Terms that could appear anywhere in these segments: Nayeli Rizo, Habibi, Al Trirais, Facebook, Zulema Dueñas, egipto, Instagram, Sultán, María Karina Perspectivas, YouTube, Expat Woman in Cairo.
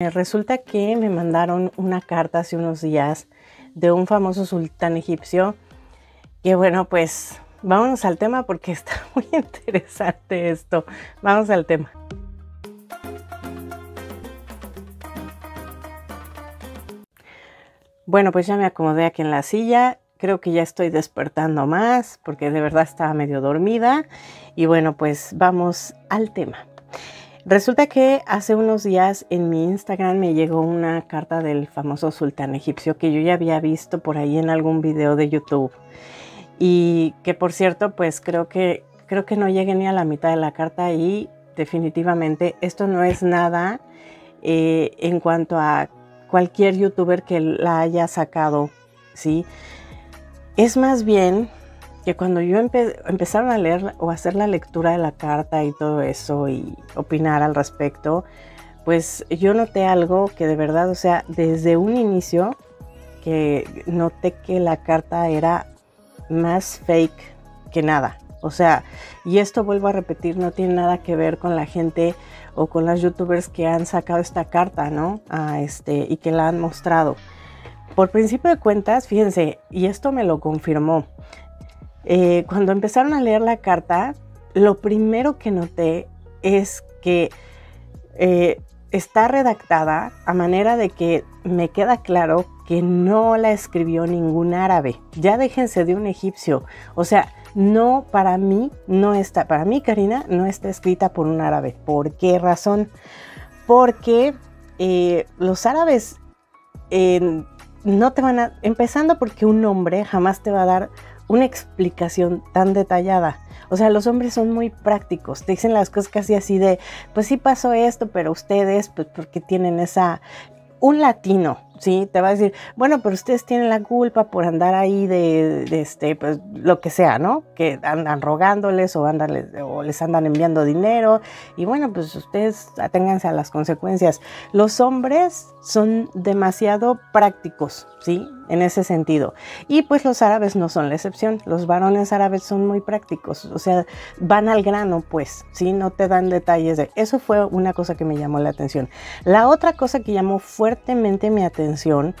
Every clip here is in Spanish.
Resulta que me mandaron una carta hace unos días de un famoso sultán egipcio que, bueno, pues vámonos al tema porque está muy interesante esto. Vamos al tema. Bueno, pues ya me acomodé aquí en la silla. Creo que ya estoy despertando más porque de verdad estaba medio dormida. Y bueno, pues vamos al tema. Resulta que hace unos días en mi Instagram me llegó una carta del famoso sultán egipcio que yo ya había visto por ahí en algún video de YouTube. Y que, por cierto, pues creo que no llegué ni a la mitad de la carta y definitivamente esto no es nada en cuanto a cualquier youtuber que la haya sacado, ¿sí? Es más bien que cuando yo empezaron a leer o a hacer la lectura de la carta y todo eso y opinar al respecto, pues yo noté algo que de verdad, o sea, desde un inicio que noté que la carta era más fake que nada. O sea, y esto vuelvo a repetir, no tiene nada que ver con la gente o con las youtubers que han sacado esta carta, ¿no? Y que la han mostrado. Por principio de cuentas, fíjense, y esto me lo confirmó. Cuando empezaron a leer la carta, lo primero que noté es que está redactada a manera de que me queda claro que no la escribió ningún árabe. Ya déjense de un egipcio. O sea, no, para mí, no está, para mí, Karina, no está escrita por un árabe. ¿Por qué razón? Porque los árabes no te van a... Empezando porque un hombre jamás te va a dar una explicación tan detallada. O sea, los hombres son muy prácticos, te dicen las cosas casi así de, pues sí pasó esto, pero ustedes, pues porque tienen esa... Un latino, ¿sí? Te va a decir, bueno, pero ustedes tienen la culpa por andar ahí pues lo que sea, ¿no? Que andan rogándoles o les andan enviando dinero y bueno, pues ustedes aténganse a las consecuencias. Los hombres son demasiado prácticos, ¿sí? En ese sentido. Y pues los árabes no son la excepción. Los varones árabes son muy prácticos. O sea, van al grano, pues, ¿sí? No te dan detalles de... Eso fue una cosa que me llamó la atención. La otra cosa que llamó fuertemente mi atención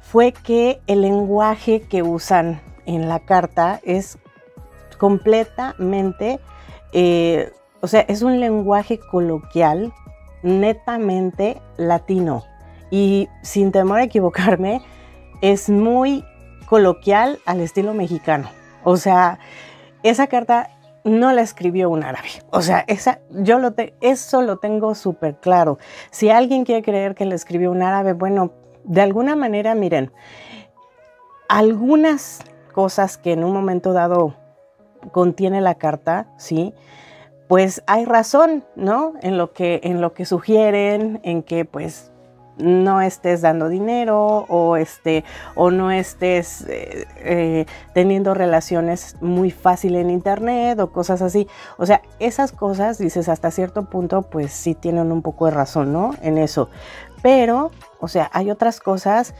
fue que el lenguaje que usan en la carta es completamente... o sea, es un lenguaje coloquial netamente latino. Y sin temor a equivocarme... Es muy coloquial al estilo mexicano. O sea, esa carta no la escribió un árabe. O sea, eso lo tengo súper claro. Si alguien quiere creer que la escribió un árabe, bueno, de alguna manera, miren, algunas cosas que en un momento dado contiene la carta, ¿sí? Pues hay razón, ¿no? En lo que sugieren, en que pues... no estés dando dinero o no estés teniendo relaciones muy fácil en internet o cosas así. O sea, esas cosas, dices, hasta cierto punto, pues sí tienen un poco de razón, ¿no? En eso. Pero, o sea, hay otras cosas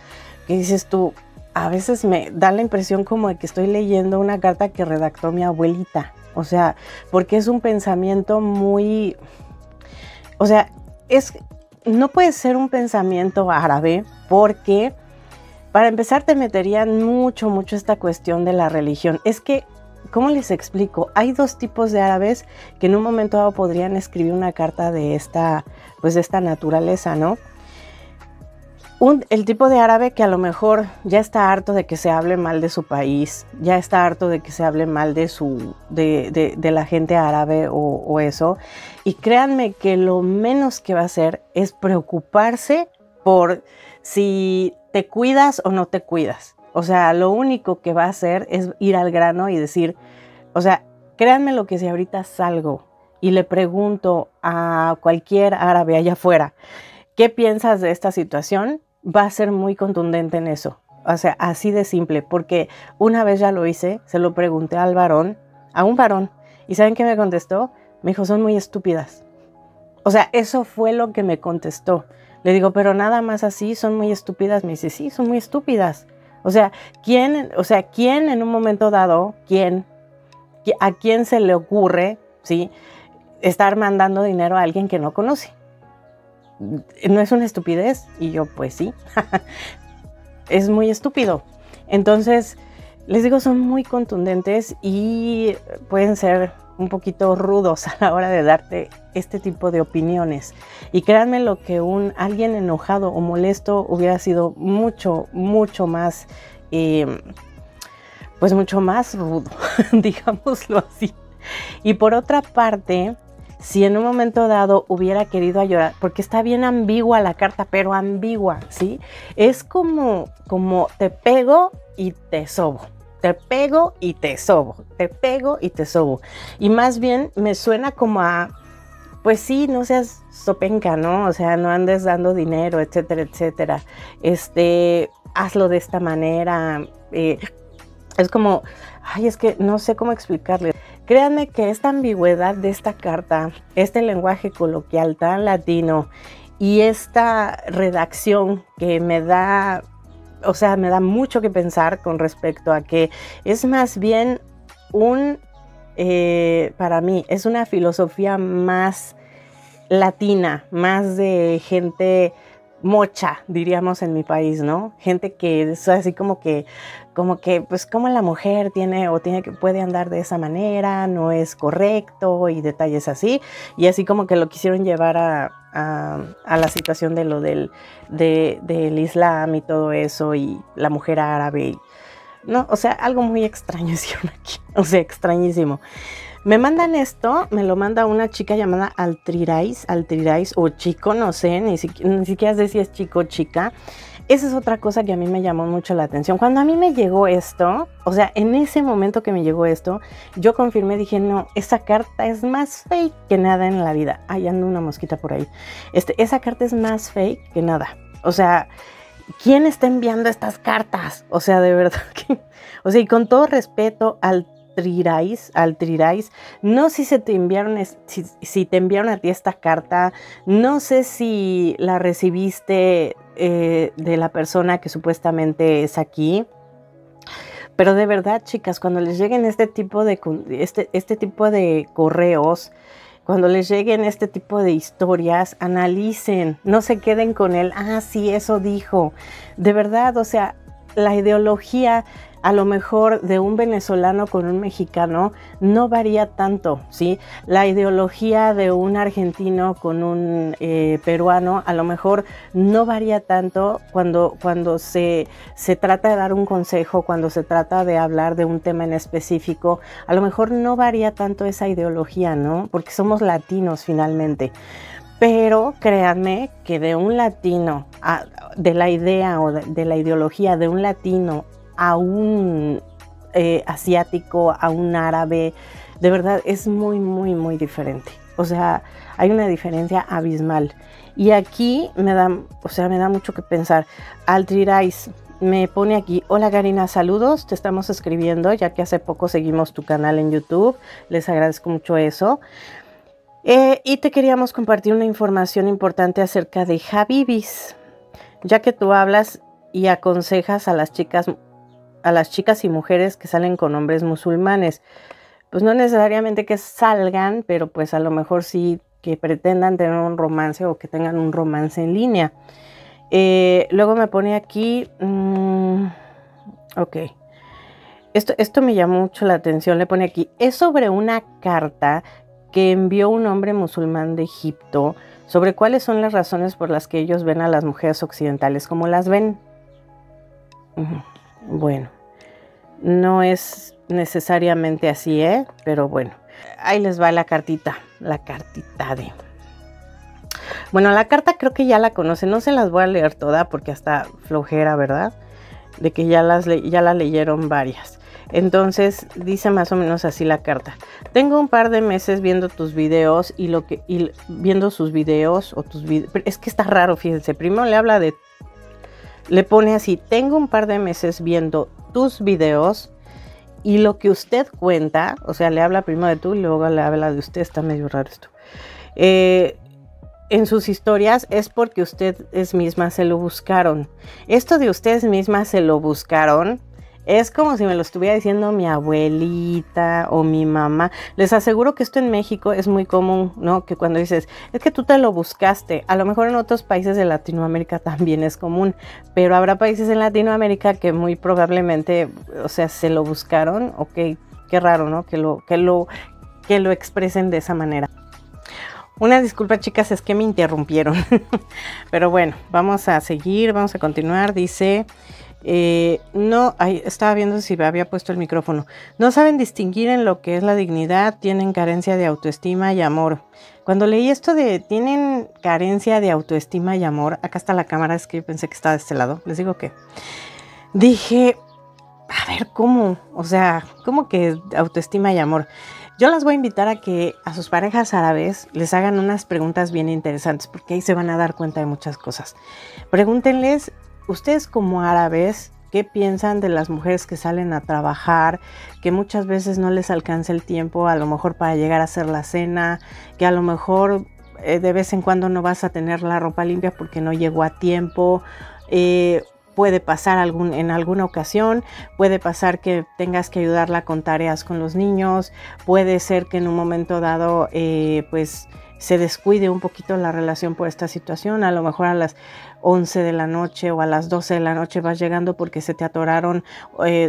que dices tú, a veces me da la impresión como de que estoy leyendo una carta que redactó mi abuelita. O sea, porque es un pensamiento muy... O sea, es... No puede ser un pensamiento árabe porque, para empezar, te meterían mucho esta cuestión de la religión. Es que, ¿cómo les explico? Hay dos tipos de árabes que en un momento dado podrían escribir una carta de esta, pues, de esta naturaleza, ¿no? El tipo de árabe que a lo mejor ya está harto de que se hable mal de su país, ya está harto de que se hable mal de la gente árabe o eso. Y créanme que lo menos que va a hacer es preocuparse por si te cuidas o no te cuidas. O sea, lo único que va a hacer es ir al grano y decir, o sea, créanme lo que si ahorita salgo y le pregunto a cualquier árabe allá afuera, ¿qué piensas de esta situación? Va a ser muy contundente en eso. O sea, así de simple, porque una vez ya lo hice, se lo pregunté al varón, a un varón, y ¿saben qué me contestó? Me dijo, son muy estúpidas. O sea, eso fue lo que me contestó. Le digo, pero nada más así, son muy estúpidas. Me dice, sí, son muy estúpidas. O sea, ¿quién en un momento dado, a quién se le ocurre, ¿sí? Estar mandando dinero a alguien que no conoce? ¿no es una estupidez? Y yo, pues sí, es muy estúpido. Entonces, les digo, son muy contundentes y pueden ser un poquito rudos a la hora de darte este tipo de opiniones. Y créanme lo que alguien enojado o molesto hubiera sido mucho más, pues mucho más rudo, digámoslo así. Y por otra parte, si en un momento dado hubiera querido llorar, porque está bien ambigua la carta, pero ambigua, ¿sí? Es como te pego y te sobo, te pego y te sobo, te pego y te sobo. Y más bien me suena como a, pues sí, no seas sopenca, ¿no? O sea, no andes dando dinero, etcétera, etcétera. Hazlo de esta manera. Es como, ay, es que no sé cómo explicarle. Créanme que esta ambigüedad de esta carta, este lenguaje coloquial tan latino y esta redacción que me da, o sea, me da mucho que pensar con respecto a que es más bien para mí, es una filosofía más latina, más de gente mocha, diríamos en mi país, ¿no? Gente que es así como que, pues como la mujer puede andar de esa manera, no es correcto y detalles así. Y así como que lo quisieron llevar a la situación de lo del Islam y todo eso y la mujer árabe. No, o sea, algo muy extraño hicieron aquí, o sea, extrañísimo. Me mandan esto, me lo manda una chica llamada Al Trirais o chico, no sé, ni siquiera sé si es chico o chica. Esa es otra cosa que a mí me llamó mucho la atención. Cuando a mí me llegó esto, o sea, en ese momento que me llegó esto, yo confirmé, dije, no, esa carta es más fake que nada en la vida. Ay, anda una mosquita por ahí. Esa carta es más fake que nada. O sea, ¿quién está enviando estas cartas? O sea, de verdad que, o sea, y con todo respeto Al Trirais, no sé si te enviaron a ti esta carta, no sé si la recibiste de la persona que supuestamente es aquí, pero de verdad, chicas, cuando les lleguen este tipo de correos, cuando les lleguen este tipo de historias, analicen, no se queden con el, ah, sí, eso dijo, de verdad, o sea, la ideología a lo mejor de un venezolano con un mexicano no varía tanto, ¿sí? La ideología de un argentino con un peruano a lo mejor no varía tanto cuando se trata de dar un consejo, cuando se trata de hablar de un tema en específico, a lo mejor no varía tanto esa ideología, ¿no? Porque somos latinos finalmente. Pero créanme que de un latino, de la idea o de la ideología de un latino a un asiático, a un árabe, de verdad es muy diferente. O sea, hay una diferencia abismal. Y aquí me da mucho que pensar. Al Trirais me pone aquí, hola Karina, saludos, te estamos escribiendo, ya que hace poco seguimos tu canal en YouTube, les agradezco mucho eso. Y te queríamos compartir una información importante acerca de Habibis, ya que tú hablas y aconsejas a las chicas y mujeres que salen con hombres musulmanes, pues no necesariamente que salgan, pero pues a lo mejor sí que pretendan tener un romance o que tengan un romance en línea. Luego me pone aquí, ok, esto me llamó mucho la atención, le pone aquí, es sobre una carta que envió un hombre musulmán de Egipto sobre cuáles son las razones por las que ellos ven a las mujeres occidentales como las ven. Bueno, no es necesariamente así, ¿eh? Pero bueno, ahí les va la cartita de... Bueno, la carta creo que ya la conocen, no se las voy a leer toda porque hasta flojera, ¿verdad? De que ya la leyeron varias. Entonces dice más o menos así la carta. Tengo un par de meses viendo tus videos y viendo sus videos o tus videos. Es que está raro, fíjense. Primero le pone así, tengo un par de meses viendo tus videos y lo que usted cuenta, o sea, le habla primero de tú y luego le habla de usted, está medio raro esto. En sus historias es porque ustedes mismas se lo buscaron. Esto de ustedes mismas se lo buscaron Es como si me lo estuviera diciendo mi abuelita o mi mamá. Les aseguro que esto en México es muy común, ¿no? Que cuando dices, es que tú te lo buscaste. A lo mejor en otros países de Latinoamérica también es común, pero habrá países en Latinoamérica que muy probablemente, o sea, se lo buscaron. Ok, qué raro, ¿no? Que lo expresen de esa manera. Una disculpa, chicas, es que me interrumpieron. Pero bueno, vamos a seguir, vamos a continuar. Dice... no, ahí estaba viendo si me había puesto el micrófono. No saben distinguir en lo que es la dignidad, tienen carencia de autoestima y amor. Cuando leí esto de tienen carencia de autoestima y amor, acá está la cámara, es que yo pensé que estaba de este lado, les digo que dije, a ver, ¿cómo? O sea, ¿cómo que autoestima y amor? Yo las voy a invitar a que a sus parejas árabes les hagan unas preguntas bien interesantes, porque ahí se van a dar cuenta de muchas cosas. Pregúntenles, ustedes como árabes, ¿qué piensan de las mujeres que salen a trabajar, que muchas veces no les alcanza el tiempo, a lo mejor para llegar a hacer la cena, que a lo mejor de vez en cuando no vas a tener la ropa limpia porque no llegó a tiempo? Puede pasar en alguna ocasión, puede pasar que tengas que ayudarla con tareas con los niños, puede ser que en un momento dado pues se descuide un poquito la relación por esta situación. A lo mejor a las 11 de la noche o a las 12 de la noche vas llegando porque se te atoraron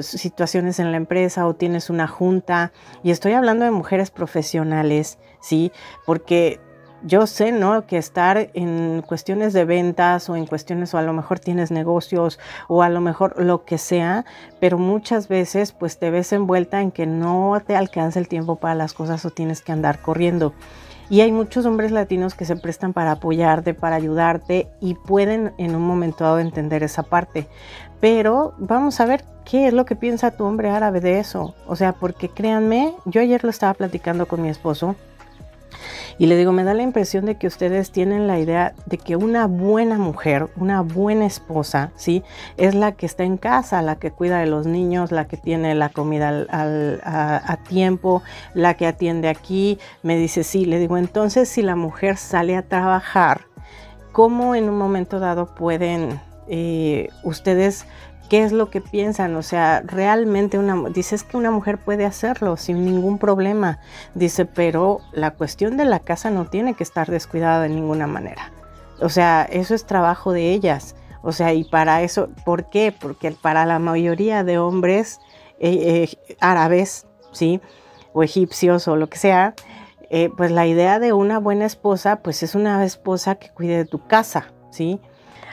situaciones en la empresa o tienes una junta. Y estoy hablando de mujeres profesionales, ¿sí? Porque yo sé, ¿no?, que estar en cuestiones de ventas o en cuestiones, o a lo mejor tienes negocios o a lo mejor lo que sea, pero muchas veces pues te ves envuelta en que no te alcanza el tiempo para las cosas o tienes que andar corriendo. Y hay muchos hombres latinos que se prestan para apoyarte, para ayudarte, y pueden en un momento dado entender esa parte. Pero vamos a ver qué es lo que piensa tu hombre árabe de eso. O sea, porque créanme, yo ayer lo estaba platicando con mi esposo y le digo, me da la impresión de que ustedes tienen la idea de que una buena mujer, una buena esposa, ¿sí?, es la que está en casa, la que cuida de los niños, la que tiene la comida a tiempo, la que atiende aquí. Me dice, sí. Le digo, entonces, si la mujer sale a trabajar, ¿cómo en un momento dado pueden ustedes... ¿Qué es lo que piensan? O sea, realmente dices que una mujer puede hacerlo sin ningún problema. Dice, pero la cuestión de la casa no tiene que estar descuidada de ninguna manera. O sea, eso es trabajo de ellas. O sea, y para eso, ¿por qué? Porque para la mayoría de hombres árabes, ¿sí?, o egipcios o lo que sea, pues la idea de una buena esposa, pues es una esposa que cuide de tu casa, ¿sí?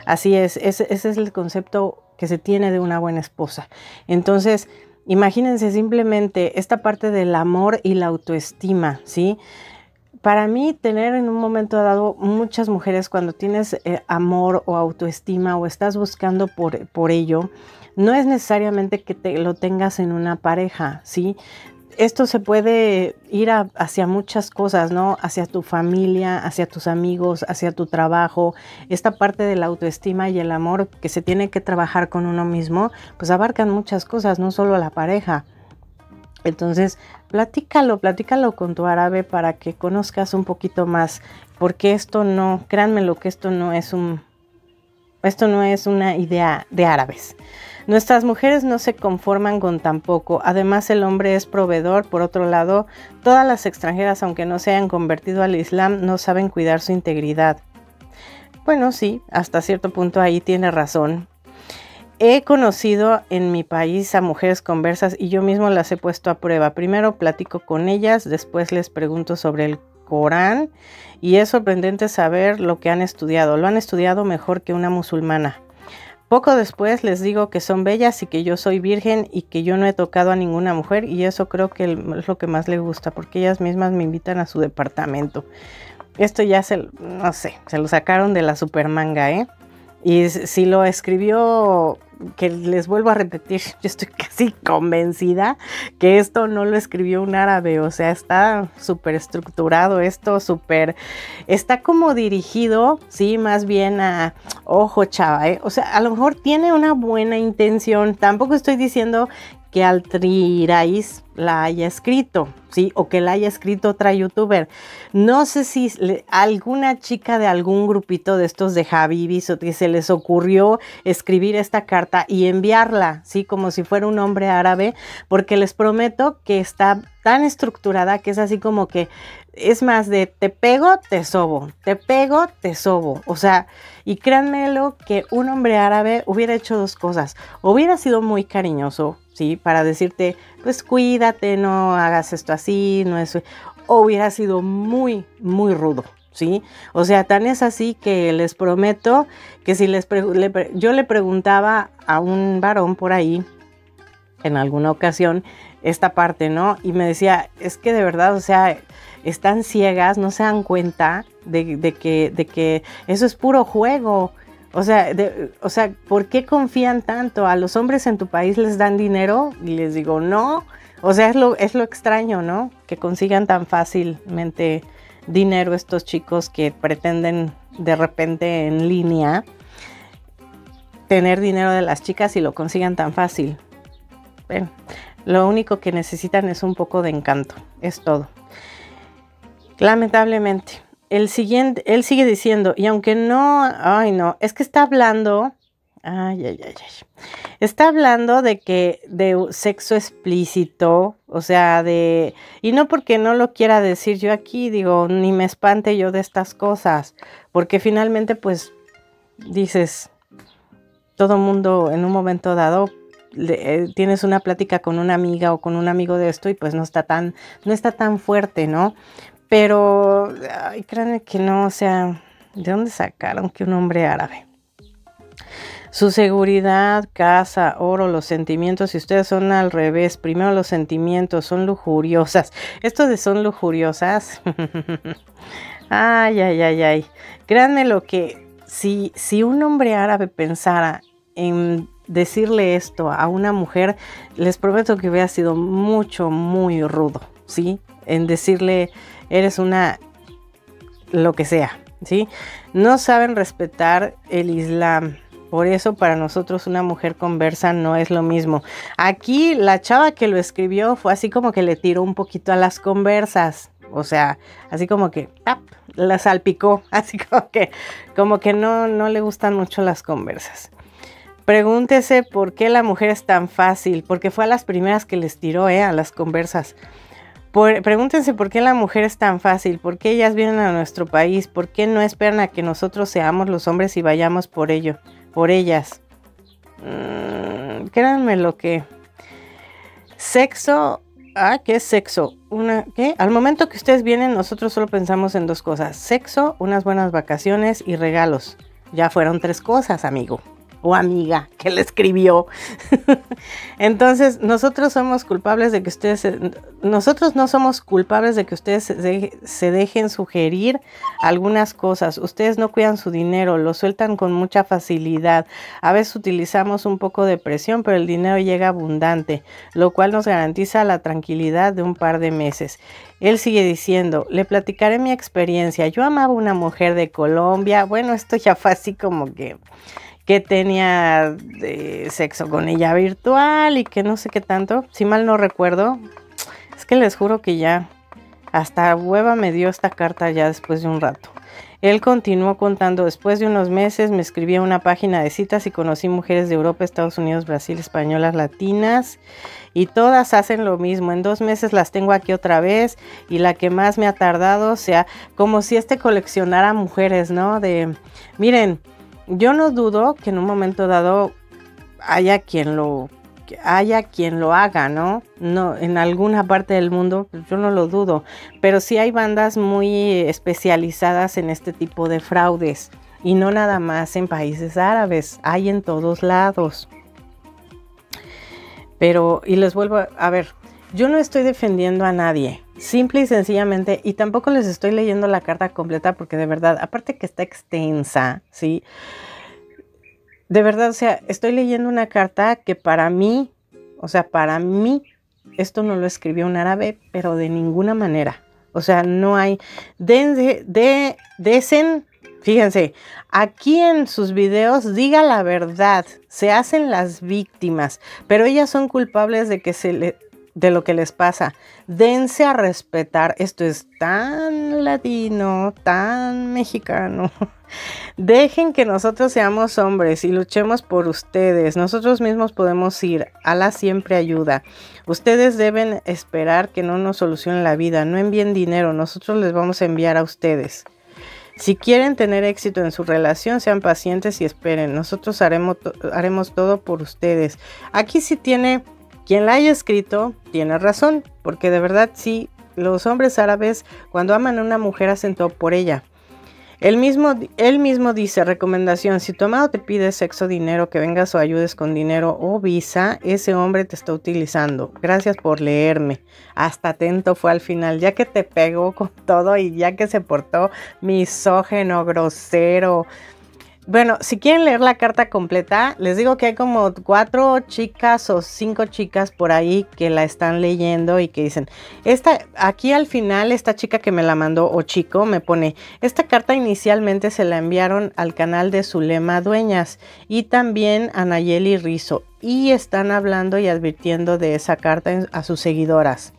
Así es, ese es el concepto que se tiene de una buena esposa. Entonces, imagínense simplemente esta parte del amor y la autoestima, ¿sí? Para mí, tener en un momento dado, muchas mujeres, cuando tienes amor o autoestima o estás buscando por ello, no es necesariamente que lo tengas en una pareja, ¿sí? Esto se puede ir hacia muchas cosas, ¿no? Hacia tu familia, hacia tus amigos, hacia tu trabajo. Esta parte de la autoestima y el amor que se tiene que trabajar con uno mismo, pues abarcan muchas cosas, no solo la pareja. Entonces, platícalo con tu árabe para que conozcas un poquito más. Porque esto no, créanmelo que esto no es una idea de árabes. Nuestras mujeres no se conforman con tan poco. Además, el hombre es proveedor. Por otro lado, todas las extranjeras, aunque no se hayan convertido al Islam, no saben cuidar su integridad. Bueno, sí, hasta cierto punto ahí tiene razón. He conocido en mi país a mujeres conversas y yo mismo las he puesto a prueba. Primero platico con ellas, después les pregunto sobre el Corán y es sorprendente saber lo que han estudiado. Lo han estudiado mejor que una musulmana. Poco después les digo que son bellas y que yo soy virgen y que yo no he tocado a ninguna mujer, y eso creo que es lo que más les gusta, porque ellas mismas me invitan a su departamento. Esto ya no sé, se lo sacaron de la supermanga, ¿eh? Y si lo escribió, que les vuelvo a repetir, yo estoy casi convencida que esto no lo escribió un árabe. O sea, está súper estructurado esto, está como dirigido, sí, más bien a, ojo chava, o sea, a lo mejor tiene una buena intención. Tampoco estoy diciendo que Al Trirais la haya escrito, ¿sí? O que la haya escrito otra youtuber. No sé si alguna chica de algún grupito de estos de Habibis o que se les ocurrió escribir esta carta y enviarla, ¿sí? Como si fuera un hombre árabe, porque les prometo que está tan estructurada que es así como que es más de te pego, te sobo, te pego, te sobo. O sea, y créanmelo que un hombre árabe hubiera hecho dos cosas. Hubiera sido muy cariñoso, ¿sí? Para decirte, pues cuídate, no hagas esto así, no es... O hubiera sido muy, muy rudo, ¿sí? O sea, tan es así que les prometo que si yo le preguntaba a un varón por ahí, en alguna ocasión, esta parte, ¿no? Y me decía, es que de verdad, o sea, están ciegas, no se dan cuenta de que eso es puro juego. O sea, ¿por qué confían tanto? ¿A los hombres en tu país les dan dinero? Y les digo, no. O sea, es lo extraño, ¿no? Que consigan tan fácilmente dinero estos chicos que pretenden de repente en línea tener dinero de las chicas y lo consigan tan fácil. Bueno, lo único que necesitan es un poco de encanto, es todo. Lamentablemente. Él sigue diciendo, y aunque no, ay no, es que está hablando, está hablando de que, de sexo explícito, o sea, y no porque no lo quiera decir yo aquí, digo, ni me espante yo de estas cosas, porque finalmente pues, dices, todo mundo en un momento dado, tienes una plática con una amiga o con un amigo de esto y pues no está tan fuerte, ¿no? Pero, ay, créanme que no, o sea, ¿de dónde sacaron que un hombre árabe? Su seguridad, casa, oro, los sentimientos, y ustedes son al revés, primero los sentimientos, son lujuriosas. Esto de son lujuriosas, ay. Créanme lo que, si un hombre árabe pensara en decirle esto a una mujer, les prometo que hubiera sido mucho, muy rudo, ¿sí? En decirle, eres una lo que sea, ¿sí? No saben respetar el Islam. Por eso para nosotros una mujer conversa no es lo mismo. Aquí la chava que lo escribió fue así como que le tiró un poquito a las conversas. O sea, así como que ¡tap! La salpicó. Así como que no le gustan mucho las conversas. Pregúntese por qué la mujer es tan fácil. Porque fue a las primeras que les tiró, a las conversas. Pregúntense por qué la mujer es tan fácil, por qué ellas vienen a nuestro país, por qué no esperan a que nosotros seamos los hombres y vayamos por ellas. Créanme lo que... Sexo... ¿Qué es sexo? ¿Qué? Al momento que ustedes vienen, nosotros solo pensamos en dos cosas. Sexo, unas buenas vacaciones y regalos. Ya fueron tres cosas, amigo. O amiga que le escribió. Entonces, nosotros no somos culpables de que ustedes se dejen sugerir algunas cosas. Ustedes no cuidan su dinero, lo sueltan con mucha facilidad. A veces utilizamos un poco de presión, pero el dinero llega abundante, lo cual nos garantiza la tranquilidad de un par de meses. Él sigue diciendo, le platicaré mi experiencia. Yo amaba una mujer de Colombia. Bueno, esto ya fue así como que tenía sexo con ella virtual y que no sé qué tanto. Si mal no recuerdo, es que les juro que ya hasta hueva me dio esta carta ya después de un rato. Él continuó contando, después de unos meses me escribí a una página de citas y conocí mujeres de Europa, Estados Unidos, Brasil, españolas, latinas y todas hacen lo mismo. En 2 meses las tengo aquí otra vez y la que más me ha tardado, o sea, como si coleccionara mujeres, ¿no? Miren, yo no dudo que en un momento dado haya quien lo haga, ¿no? No, en alguna parte del mundo, yo no lo dudo. Pero sí hay bandas muy especializadas en este tipo de fraudes. Y no nada más en países árabes, hay en todos lados. Pero, y les vuelvo a ver, yo no estoy defendiendo a nadie. Simple y sencillamente, y tampoco les estoy leyendo la carta completa porque de verdad, aparte que está extensa, ¿sí? De verdad, o sea, estoy leyendo una carta que para mí, esto no lo escribió un árabe, pero de ninguna manera. O sea, no hay... Fíjense, aquí en sus videos, diga la verdad, se hacen las víctimas, pero ellas son culpables de que de lo que les pasa. Dense a respetar. Esto es tan latino, tan mexicano. Dejen que nosotros seamos hombres y luchemos por ustedes. Nosotros mismos podemos ir. Alá siempre ayuda. Ustedes deben esperar que no nos solucionen la vida. No envíen dinero. Nosotros les vamos a enviar a ustedes. Si quieren tener éxito en su relación, sean pacientes y esperen. Nosotros haremos todo por ustedes. Aquí sí tiene... Quien la haya escrito tiene razón, porque de verdad sí, los hombres árabes cuando aman a una mujer hacen todo por ella. Él mismo dice, recomendación, si tu amado te pide sexo, dinero, que vengas o ayudes con dinero o visa, ese hombre te está utilizando. Gracias por leerme. Hasta atento fue al final, ya que te pegó con todo y ya que se portó misógino, grosero. Bueno, si quieren leer la carta completa, les digo que hay como 4 chicas o 5 chicas por ahí que la están leyendo y que dicen, aquí al final esta chica que me la mandó o chico me pone, esta carta inicialmente se la enviaron al canal de Zulema Dueñas y también a Nayeli Rizo y están hablando y advirtiendo de esa carta a sus seguidoras.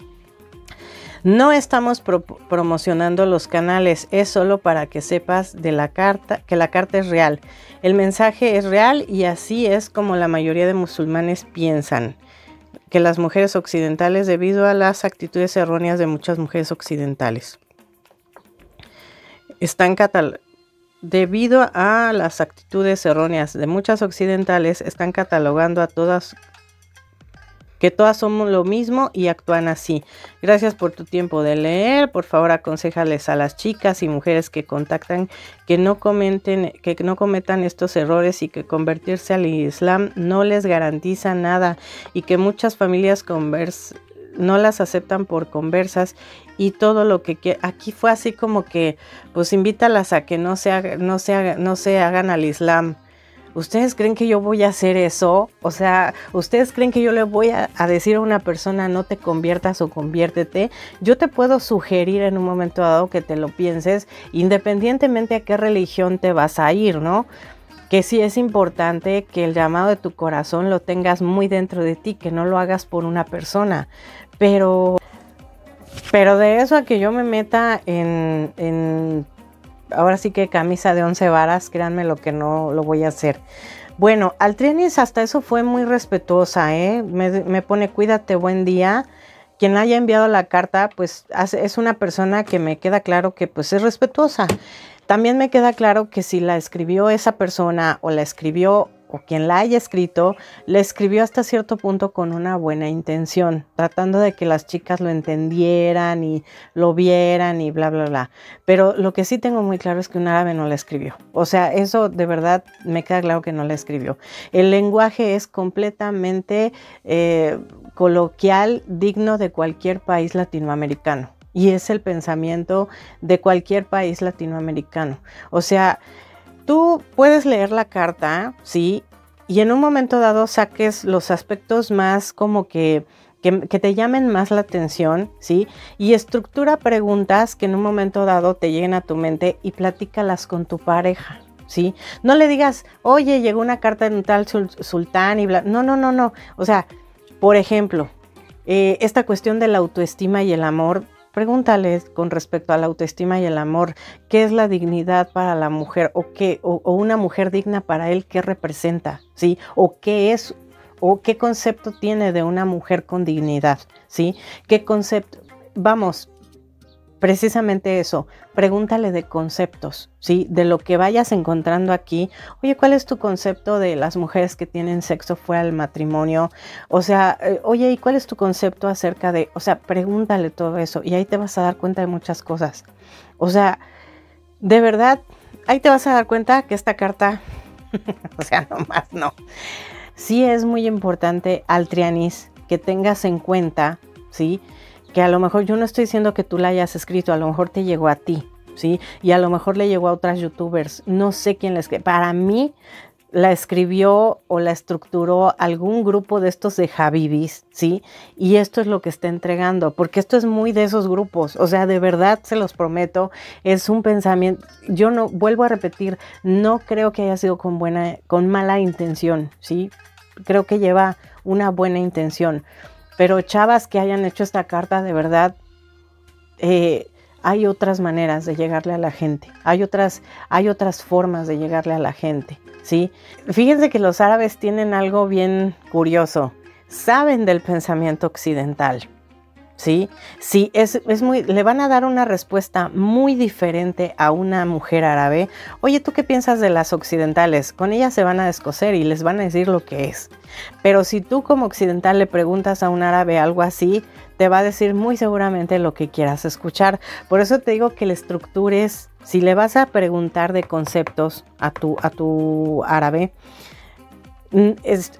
No estamos promocionando los canales, es solo para que sepas de la carta, que la carta es real. El mensaje es real y así es como la mayoría de musulmanes piensan que las mujeres occidentales debido a las actitudes erróneas de muchas mujeres occidentales. Debido a las actitudes erróneas de muchas occidentales están catalogando a todas que todas somos lo mismo y actúan así. Gracias por tu tiempo de leer. Por favor, aconséjales a las chicas y mujeres que contactan que no cometan estos errores y que convertirse al Islam no les garantiza nada y que muchas familias no las aceptan por conversas y todo lo que aquí fue así como que pues invítalas a que no se hagan al Islam. ¿Ustedes creen que yo voy a hacer eso? O sea, ¿ustedes creen que yo le voy a decir a una persona no te conviertas o conviértete? Yo te puedo sugerir en un momento dado que te lo pienses independientemente a qué religión te vas a ir, ¿no? Que sí es importante que el llamado de tu corazón lo tengas muy dentro de ti, que no lo hagas por una persona. Pero de eso a que yo me meta en ahora sí que camisa de 11 varas, créanme lo que no lo voy a hacer. Bueno, Al Trirais hasta eso fue muy respetuosa, ¿eh? Me pone cuídate, buen día. Quien haya enviado la carta, pues es una persona que me queda claro que pues es respetuosa. También me queda claro que si la escribió esa persona o la escribió o quien la haya escrito, la escribió hasta cierto punto con una buena intención, tratando de que las chicas lo entendieran y lo vieran y bla, bla, bla. Pero lo que sí tengo muy claro es que un árabe no la escribió. O sea, eso de verdad me queda claro que no la escribió. El lenguaje es completamente coloquial, digno de cualquier país latinoamericano. Y es el pensamiento de cualquier país latinoamericano. O sea... Tú puedes leer la carta, sí, y en un momento dado saques los aspectos más como que te llamen más la atención, sí, y estructura preguntas que en un momento dado te lleguen a tu mente y platícalas con tu pareja, sí. No le digas, oye, llegó una carta de un tal sultán y bla, no, no, no, no. O sea, por ejemplo, esta cuestión de la autoestima y el amor. Pregúntales con respecto a la autoestima y el amor, ¿qué es la dignidad para la mujer? ¿O una mujer digna para él, qué representa? ¿Sí? ¿O qué es? ¿O qué concepto tiene de una mujer con dignidad? ¿Sí? ¿Qué concepto? Vamos, precisamente eso. Pregúntale de conceptos, ¿sí? De lo que vayas encontrando aquí. Oye, ¿cuál es tu concepto de las mujeres que tienen sexo fuera del matrimonio? O sea, oye, ¿y cuál es tu concepto acerca de...? O sea, pregúntale todo eso y ahí te vas a dar cuenta de muchas cosas. O sea, de verdad, ahí te vas a dar cuenta que esta carta... o sea, nomás no. Sí es muy importante, Al Trirais, que tengas en cuenta, ¿sí? Que a lo mejor yo no estoy diciendo que tú la hayas escrito, a lo mejor te llegó a ti, ¿sí? Y a lo mejor le llegó a otras youtubers, no sé quién les... Para mí, la escribió o la estructuró algún grupo de estos de Habibis, ¿sí? Y esto es lo que está entregando, porque esto es muy de esos grupos, o sea, de verdad se los prometo, es un pensamiento, yo no, vuelvo a repetir, no creo que haya sido con mala intención, ¿sí? Creo que lleva una buena intención, pero chavas que hayan hecho esta carta, de verdad, hay otras maneras de llegarle a la gente, hay otras formas de llegarle a la gente, ¿sí? Fíjense que los árabes tienen algo bien curioso, saben del pensamiento occidental, ¿sí? Sí, es muy, le van a dar una respuesta muy diferente a una mujer árabe. Oye, ¿tú qué piensas de las occidentales? Con ellas se van a descoser y les van a decir lo que es. Pero si tú como occidental le preguntas a un árabe algo así, te va a decir muy seguramente lo que quieras escuchar. Por eso te digo que le estructures, si le vas a preguntar de conceptos a tu árabe,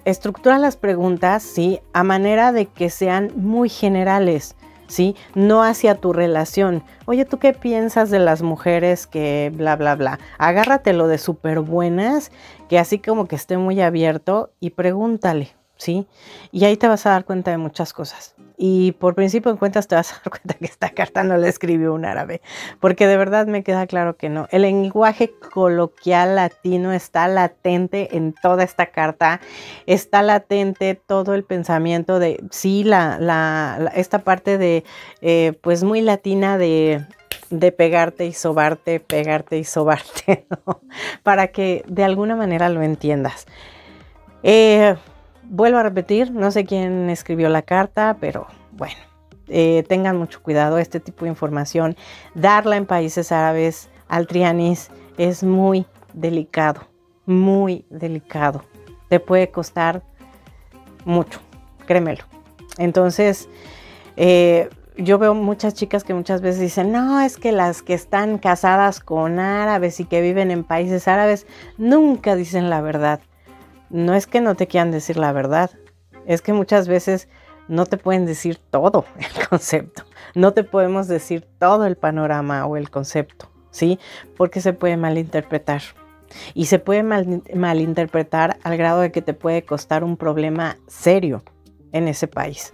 estructura las preguntas, ¿sí? A manera de que sean muy generales, ¿sí? No hacia tu relación. Oye, ¿tú qué piensas de las mujeres que bla, bla, bla? Agárratelo de súper buenas, que así como que esté muy abierto y pregúntale, ¿sí? Y ahí te vas a dar cuenta de muchas cosas. Y por principio en cuentas te vas a dar cuenta que esta carta no la escribió un árabe, porque de verdad me queda claro que no. El lenguaje coloquial latino está latente en toda esta carta, está latente todo el pensamiento de, sí, esta parte de, pues muy latina de pegarte y sobarte, ¿no? Para que de alguna manera lo entiendas. Vuelvo a repetir, no sé quién escribió la carta, pero bueno, tengan mucho cuidado. Este tipo de información, darla en países árabes, Al Trirais, es muy delicado, muy delicado. Te puede costar mucho, créemelo. Entonces, yo veo muchas chicas que muchas veces dicen, no, es que las que están casadas con árabes y que viven en países árabes nunca dicen la verdad. No es que no te quieran decir la verdad, es que muchas veces no te pueden decir todo el concepto, no te podemos decir todo el panorama o el concepto, ¿sí? Porque se puede malinterpretar y se puede malinterpretar al grado de que te puede costar un problema serio en ese país.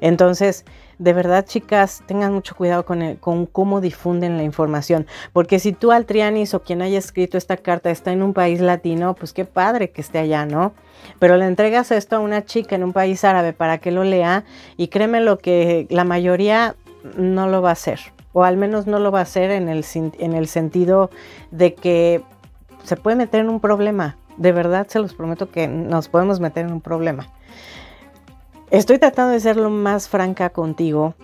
Entonces, de verdad, chicas, tengan mucho cuidado con cómo difunden la información. Porque si tú, Al Trirais, o quien haya escrito esta carta, está en un país latino, pues qué padre que esté allá, ¿no? Pero le entregas esto a una chica en un país árabe para que lo lea y créeme lo que la mayoría no lo va a hacer. O al menos no lo va a hacer en el sentido de que se puede meter en un problema. De verdad, se los prometo que nos podemos meter en un problema. Estoy tratando de ser lo más franca contigo,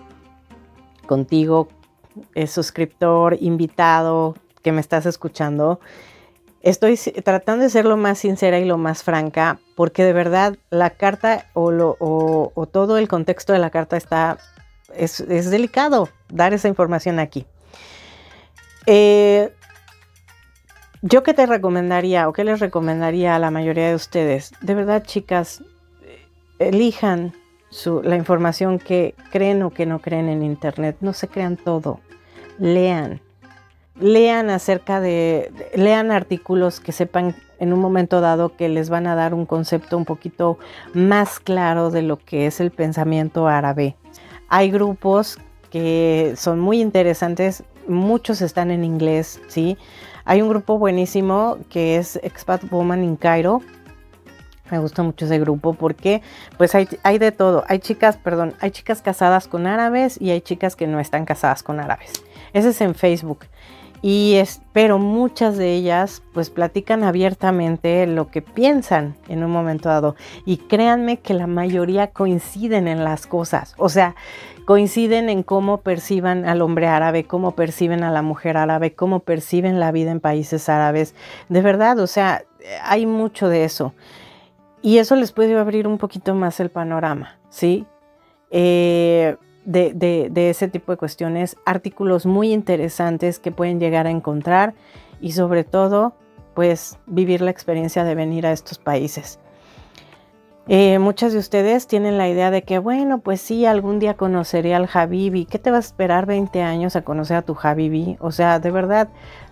suscriptor, invitado, que me estás escuchando. Estoy tratando de ser lo más sincera y lo más franca, porque de verdad la carta o todo el contexto de la carta es delicado dar esa información aquí. ¿Yo qué te recomendaría o qué les recomendaría a la mayoría de ustedes? De verdad, chicas, elijan la información que creen o que no creen en internet. No se crean todo. Lean artículos que sepan en un momento dado que les van a dar un concepto un poquito más claro de lo que es el pensamiento árabe. Hay grupos que son muy interesantes. Muchos están en inglés, ¿sí? Hay un grupo buenísimo que es Expat Woman in Cairo. Me gusta mucho ese grupo porque pues hay de todo. Hay chicas casadas con árabes y hay chicas que no están casadas con árabes. Ese es en Facebook. Pero muchas de ellas pues platican abiertamente lo que piensan en un momento dado. Y créanme que la mayoría coinciden en las cosas. O sea, coinciden en cómo perciban al hombre árabe, cómo perciben a la mujer árabe, cómo perciben la vida en países árabes. De verdad, o sea, hay mucho de eso. Y eso les puede abrir un poquito más el panorama, ¿sí? De ese tipo de cuestiones, artículos muy interesantes que pueden llegar a encontrar y sobre todo, pues, vivir la experiencia de venir a estos países. Muchas de ustedes tienen la idea de que, bueno, pues sí, algún día conoceré al Habibi. ¿Qué te vas a esperar 20 años a conocer a tu Habibi? O sea, de verdad,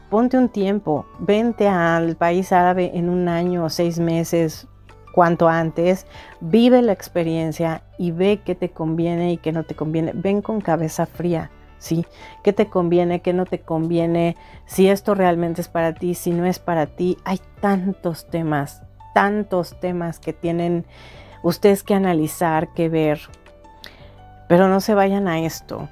ponte un tiempo, vente al país árabe en un año o 6 meses, cuanto antes, vive la experiencia y ve qué te conviene y qué no te conviene. Ven con cabeza fría, ¿sí? ¿Qué te conviene, qué no te conviene? Si esto realmente es para ti, si no es para ti. Hay tantos temas que tienen ustedes que analizar, que ver. Pero no se vayan a esto.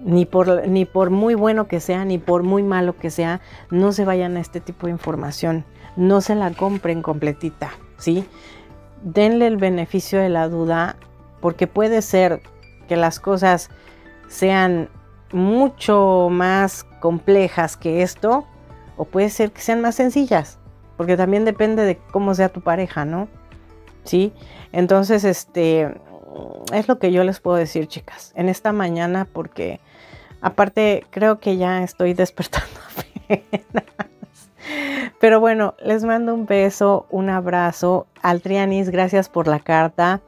Ni por muy bueno que sea, ni por muy malo que sea, no se vayan a este tipo de información. No se la compren completita, ¿sí? Denle el beneficio de la duda, porque puede ser que las cosas sean mucho más complejas que esto, o puede ser que sean más sencillas, porque también depende de cómo sea tu pareja, ¿no? ¿Sí? Entonces, es lo que yo les puedo decir, chicas, en esta mañana, porque aparte creo que ya estoy despertando apenas. Pero bueno, les mando un beso, un abrazo. Al Trirais, gracias por la carta.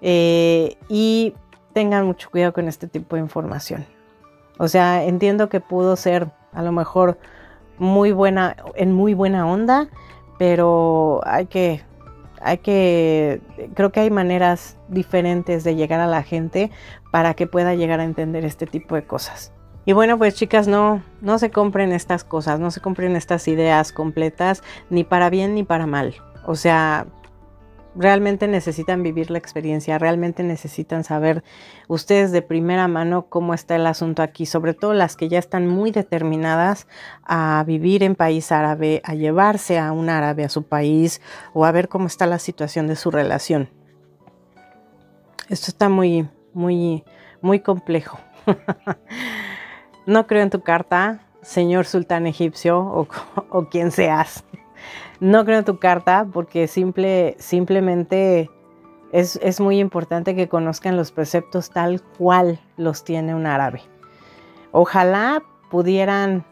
Y tengan mucho cuidado con este tipo de información. O sea, entiendo que pudo ser a lo mejor muy buena onda, pero creo que hay maneras diferentes de llegar a la gente para que pueda llegar a entender este tipo de cosas. Y bueno, pues chicas, no se compren estas cosas, no se compren estas ideas completas, ni para bien ni para mal. O sea, realmente necesitan vivir la experiencia, realmente necesitan saber ustedes de primera mano cómo está el asunto aquí, sobre todo las que ya están muy determinadas a vivir en país árabe, a llevarse a un árabe a su país o a ver cómo está la situación de su relación. Esto está muy complejo. No creo en tu carta, señor sultán egipcio o quien seas. No creo en tu carta porque simplemente es muy importante que conozcan los preceptos tal cual los tiene un árabe. Ojalá pudieran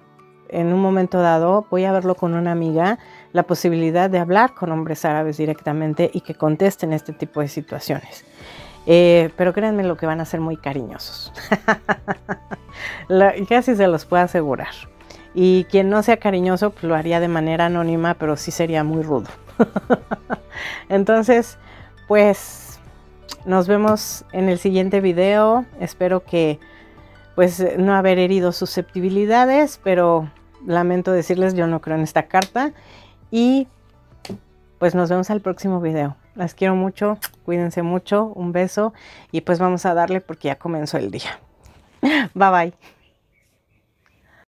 en un momento dado, voy a verlo con una amiga, la posibilidad de hablar con hombres árabes directamente y que contesten este tipo de situaciones. Pero créanme lo que van a ser muy cariñosos. Casi se los puedo asegurar. Y quien no sea cariñoso, pues lo haría de manera anónima, pero sí sería muy rudo. Entonces, pues nos vemos en el siguiente video. Espero que pues no haber herido susceptibilidades, pero lamento decirles, yo no creo en esta carta. Y pues nos vemos al próximo video. Las quiero mucho, cuídense mucho, un beso y pues vamos a darle porque ya comenzó el día. Bye bye.